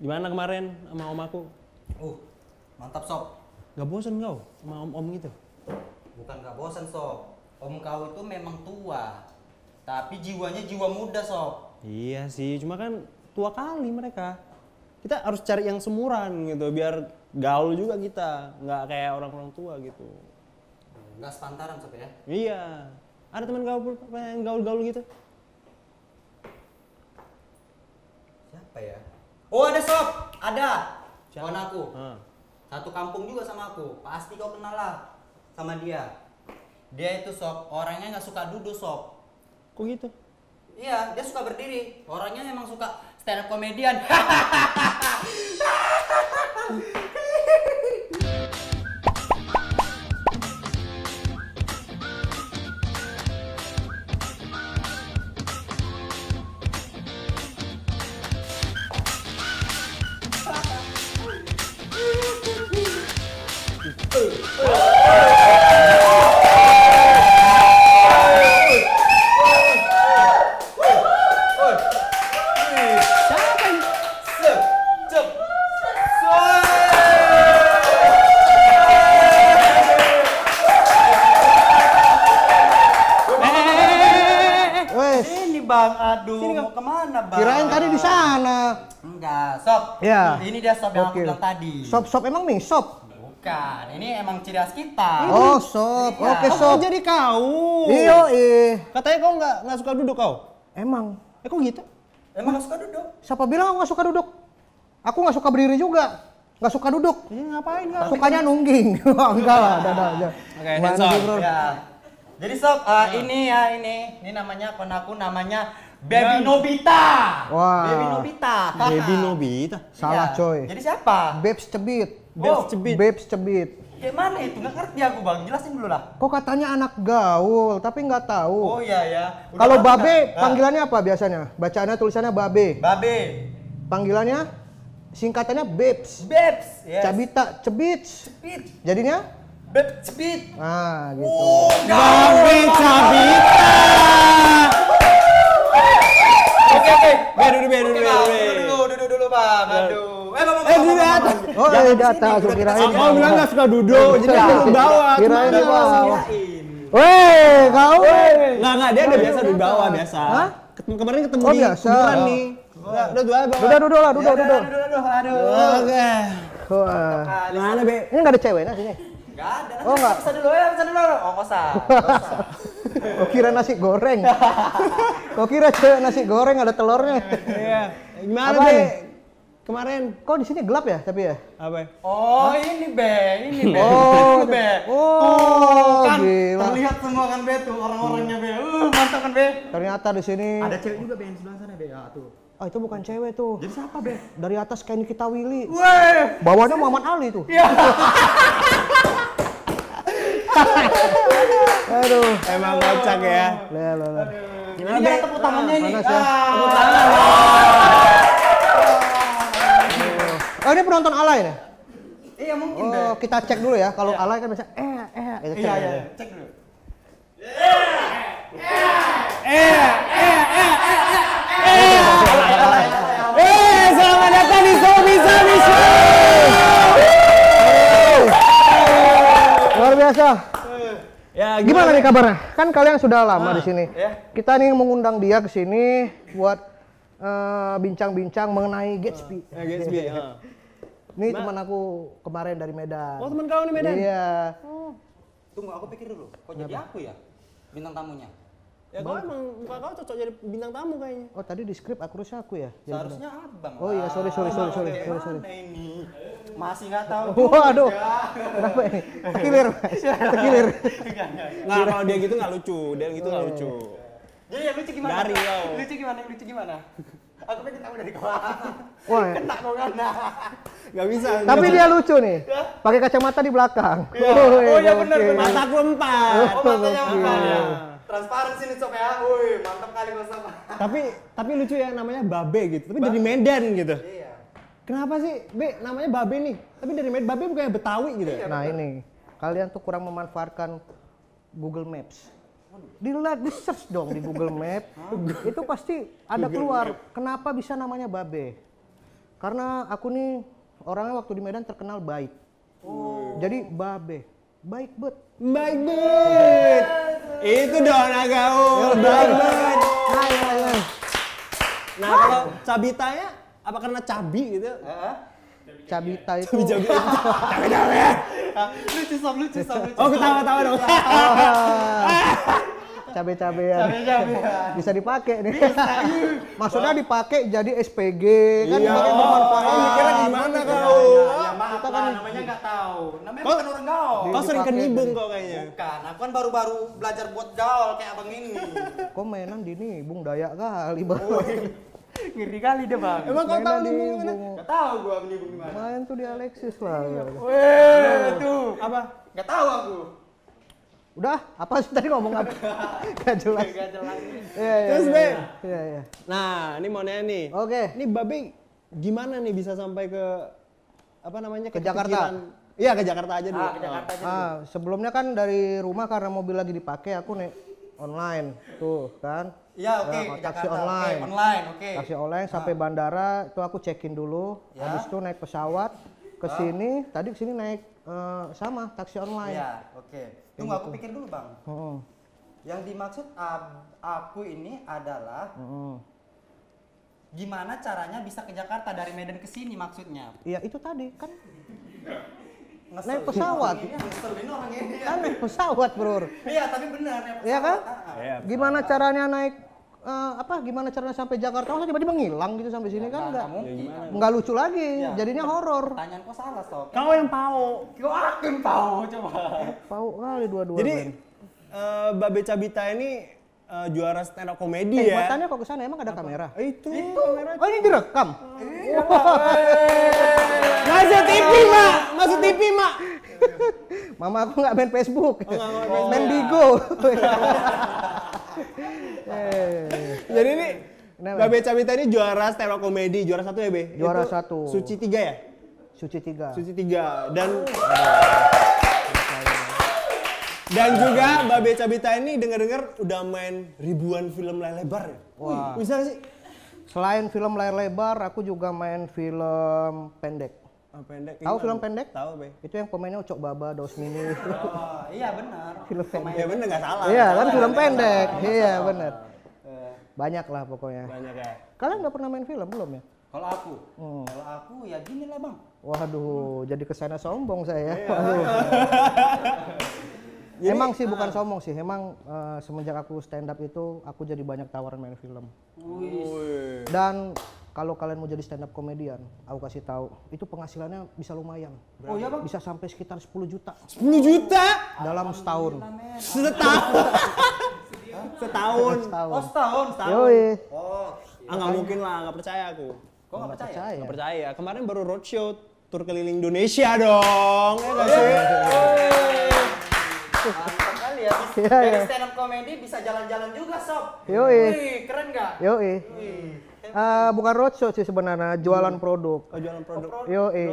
Gimana kemarin sama om aku? Mantap sob. Gak bosen kau sama om-om gitu? Bukan gak bosen sob. Om kau itu memang tua, tapi jiwanya jiwa muda sob. Iya sih, cuma kan tua kali mereka. Kita harus cari yang semuran gitu, biar gaul juga kita. Nggak kayak orang-orang tua gitu. Nggak sepantaran sob ya? Iya. Ada teman gaul yang gaul-gaul gitu? Siapa ya? Oh ada sob! Ada! Kawan aku. Satu kampung juga sama aku, pasti kau kenal lah sama dia. Dia itu sob, orangnya nggak suka duduk sob. Kok gitu? Iya, dia suka berdiri. Orangnya emang suka stand up komedian. Bang, aduh, mau kemana Bang? Kirain tadi di sana. Enggak, sob. Ya. Ini dia sob yang aku bilang tadi. Sob emang nih sob. Bukan, ini emang ciri khas kita. Oh sob, oke sob. Jadi kau. Iya. Katanya kau nggak suka duduk kau. Emang. Kok gitu? Emang nggak suka duduk? Siapa bilang aku nggak suka duduk? Aku nggak suka berdiri juga. Nggak suka duduk. Ini ngapain nggak? Sukanya nungging. Enggak lah, dadah aja. Oke, sob. Jadi sob, ini namanya konaku namanya Baby Nobita. Wah. Baby Nobita. Baby Nobita. Salah coy. Jadi siapa? Babes Cebit. Babes Cebit. Gimana itu? Nggak ngerti aku Bang. Jelasin dulu lah. Kok katanya anak gaul, tapi nggak tahu. Oh iya ya. Kalau Babe, panggilannya apa biasanya? Bacaannya tulisannya Babe. Babe. Panggilannya? Singkatannya Babes. Babes. Yes. Cabita, Cebit. Cebit. Jadinya? Babe Cabiita. Nah, gitu. Babe Cabiita. Oke. Duduk dulu, Bang. Aduh. Bang. Oh, dia datang. Kirain. Aku bilang enggak suka duduk, jadi aku bawa. Kirain di bawah. Weh, kau. Enggak, dia udah biasa di bawah biasa. Hah? Kemarin ketemu di kuburan nih. Duduk lah. Aduh. Oke. Mana, Be? Ini enggak ada cewek nah sini. Enggak ada. Oh, enggak. Bisa dulu. Oh, kosan. Kok kira nasi goreng. Kok kira nasi goreng ada telurnya. Iya. Gimana, Be? Kemarin kok di sini gelap ya, tapi ya? Apa? Oh, ini, Be. Ini, Be. Oh, kan terlihat semua kan, Be, tuh orang-orangnya, Be. Mantap kan, Be? Ternyata di sini ada cewek juga, Be, di sebelah sana, Be. Ya, tuh. Oh itu bukan cewek tuh. Jadi siapa, Be? Dari atas kayak kita Willy. Weh. Bawahnya Muhammad Ali tuh. Iya. Aduh. Emang kocak ya. Lah. Gimana, Be? Tepuk tangannya ini. Tepuk tangan. Oh ini penonton alay ya? Iya mungkin, Be. Oh, kita cek dulu ya. Kalau alay kan biasanya Iya. Cek dulu. Selamat datang di Sobi. Luar biasa. Ya, gimana nih kabarnya? Kan kalian sudah lama di sini. Kita nih mengundang dia ke sini buat bincang-bincang mengenai Gatsby. Gatsby. Ini teman aku kemarin dari Medan. Oh, teman kau nih Medan? Iya. Tunggu, aku pikir dulu. Kok jadi aku ya bintang tamunya? Ya kau emang muka kau cocok jadi bintang tamu kayaknya. Oh tadi di skrip aku ya? Seharusnya abang. Oh iya sorry. Ini masih nggak tahu. Waduh, kenapa ini? Tekilir. Nggak kalau dia gitu nggak lucu, Jadi lucu gimana? Aku pengen tahu dari kau. Wah. Kena kau kan? Nggak bisa. Tapi dia lucu nih. Pakai kacamata di belakang. Oh iya benar. Mataku empat. Oh matanya empat. Transparan sini sob ya, woi mantap kali mas sama. Tapi lucu ya namanya Babe gitu, tapi dari Medan gitu. Iya. Kenapa sih Be namanya Babe nih? Tapi dari Medan, Babe bukannya Betawi gitu? Iya, nah betul. Ini kalian tuh kurang memanfaatkan Google Maps. Di search dong di Google Maps, itu pasti ada keluar. Kenapa bisa namanya Babe? Karena aku nih orangnya waktu di Medan terkenal baik. Oh. Jadi babe, baik bet. Baik bet. Itu dong agaul, baik bet. Nah kalau cabitanya apa karena cabi gitu? Cabiita itu cabe-cabe. Lucu. Oh, ketawa-tawa dong. Cabe-cabean. Bisa dipakai nih. Maksudnya dipakai jadi SPG kan, dipakai bermanfaat. Mikirnya gimana kau? Ya maaf lah, namanya nggak tahu. Namanya bukan orang gaul. Kau sering kenibung kau kayaknya. Bukan, aku kan baru-baru belajar buat gaul kayak abang ini. Kau mainan di nih, bung daya kali baru. Ngeri kali deh bang. Emang kau tahu di mana? Gak tahu gua menibung di mana. Main tuh di Alexis lah. Weh, tuh apa? Gak tahu aku. Udah, apa sih tadi ngomong apa? Gak jelas. Terus be. Iya. Nah, ini mau nanya nih. Oke. Ini babe gimana nih bisa sampai ke apa namanya ke Jakarta? Iya ke Jakarta aja dulu. Sebelumnya kan dari rumah karena mobil lagi dipakai aku naik online tuh kan. Iya oke, taksi online. Taksi online sampai bandara itu aku check-in dulu. Habis itu naik pesawat ke sini, tadi ke sini naik sama taksi online. Iya, oke. Tunggu aku pikir dulu, Bang. Yang dimaksud aku ini adalah gimana caranya bisa ke Jakarta dari Medan ke sini maksudnya. Iya, itu tadi kan. Naik pesawat. Kan naik pesawat, Bro. Iya, tapi benar naik pesawat. Iya kan? Gimana caranya naik gimana caranya sampai Jakarta masa tiba-tiba ngilang gitu sampai sini kan enggak mungkin. Enggak lucu lagi. Jadinya horor. Pertanyaan kok salah, Sob. Kau yang pau. Kau akan pau coba. Pau kali dua-duanya. Jadi Babe Cabiita ini juara stand up comedy ya. Buatannya kok ke sana emang ada kamera? Itu. Oh, ini direkam. Masuk TV, Mak. Masuk TV, Mak. Mama aku enggak main Facebook. Main Bigo. Jadi ini Babe Cabiita ini juara stand up comedy, juara satu ya, Be? Juara satu. SUCI 3 ya? SUCI 3. SUCI 3 dan juga Babe Cabiita ini dengar-dengar udah main ribuan film layar lebar ya? Wah. Bisa nggak sih? Selain film layar lebar, aku juga main film pendek. Pendek. Tahu film pendek? Tahu, Be. Itu yang pemainnya Ucok Baba, Dos Mini. Oh, iya benar. Film pendek. Iya benar enggak salah. Iya, kan film pendek. Iya, benar. Banyak lah pokoknya. Banyak ya. Kalian udah pernah main film belum ya? Kalau aku, ya gini lah, Bang. Waduh, jadi kesana sombong saya. Emang sih bukan sombong sih, emang semenjak aku stand up itu aku jadi banyak tawaran main film. Dan kalau kalian mau jadi stand up komedian, aku kasih tahu, itu penghasilannya bisa lumayan. Oh iya, Bang? Bisa sampai sekitar 10 juta. 10 juta? Dalam setahun. Setahun. Oh, setahun. Yoi. Oh, nggak mungkin lah, nggak percaya aku. Kok nggak percaya? Nggak percaya. Kemarin baru roadshow, tur keliling Indonesia dong. Ya nggak sih? Mantap kali ya. Dari stand up komedi bisa jalan-jalan juga, Sob. Yoi. Keren nggak? Yoi. Bukan roadshow sih sebenarnya, jualan produk. Oh, jualan produk. Yoi.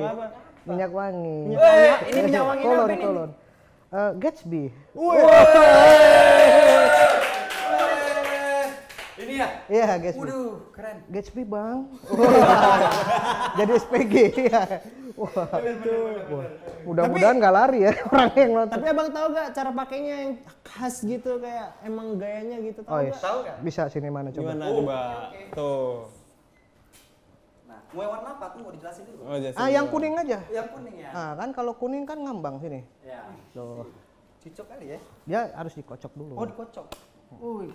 Minyak wangi. Ini minyak wangi apa ini? Kolon. Gatsby. Ini ya? Iya, Gatsby. Waduh, keren. Gatsby, Bang. Jadi SPG. Wah. Mudah-mudahan nggak lari ya orang yang nonton. Tapi Abang tahu nggak cara pakainya yang khas gitu kayak emang gayanya gitu tahu nggak? Tahu nggak? Bisa sini mana coba? Gimana coba? Tuh. Nah, mau warna apa? Aku mau dijelasin dulu. Ah, yang kuning aja. Yang kuning ya. Ah, kan kalau kuning kan ngambang sini. Iya. Tuh. Cocok kali ya? Dia harus dikocok dulu. Oh, dikocok. Wih.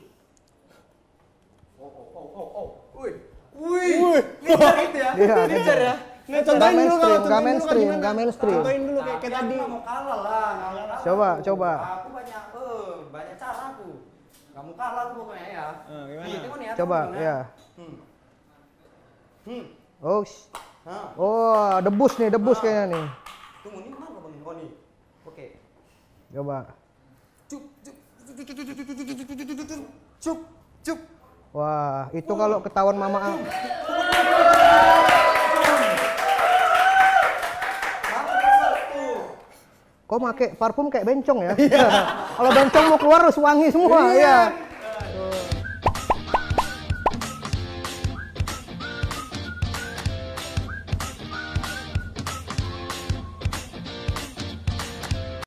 Oh. Wih. Lihat gitu ya. Lihat ya. Gak mainstream. Contohin dulu kayak tadi. Aku mau kalah lah. Coba. Aku banyak cara aku. Gak mau kalah aku pokoknya ya. Gimana? Coba, ya. Oh, debus kayaknya nih. Tunggu, ini mana Bang Koni? Oke. Coba. Cup. Wah, itu kalau ketahuan mama aku. Kok pakai parfum kayak bencong ya? Kalau bencong mau keluar harus wangi semua. Iya.